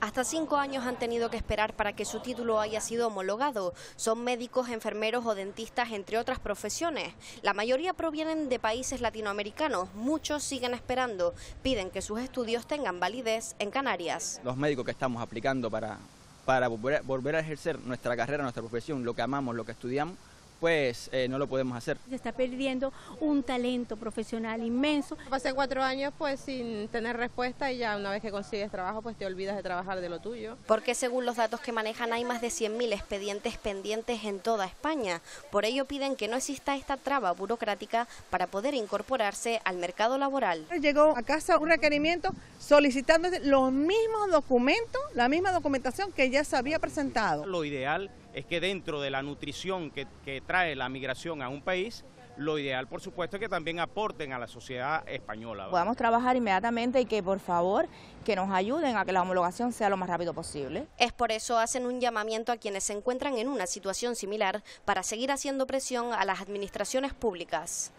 Hasta 5 años han tenido que esperar para que su título haya sido homologado. Son médicos, enfermeros o dentistas, entre otras profesiones. La mayoría provienen de países latinoamericanos. Muchos siguen esperando. Piden que sus estudios tengan validez en Canarias. Los médicos que estamos aplicando para volver a ejercer nuestra carrera, nuestra profesión, lo que amamos, lo que estudiamos, pues no lo podemos hacer. Se está perdiendo un talento profesional inmenso. Pasé 4 años pues sin tener respuesta y ya una vez que consigues trabajo pues te olvidas de trabajar de lo tuyo. Porque según los datos que manejan hay más de 100.000 expedientes pendientes en toda España. Por ello piden que no exista esta traba burocrática para poder incorporarse al mercado laboral. Llegó a casa un requerimiento solicitando los mismos documentos, la misma documentación que ya se había presentado. Lo ideal es que dentro de la nutrición que trae la migración a un país, lo ideal, por supuesto, es que también aporten a la sociedad española, ¿verdad? Podamos trabajar inmediatamente y que, por favor, que nos ayuden a que la homologación sea lo más rápido posible. Es por eso hacen un llamamiento a quienes se encuentran en una situación similar para seguir haciendo presión a las administraciones públicas.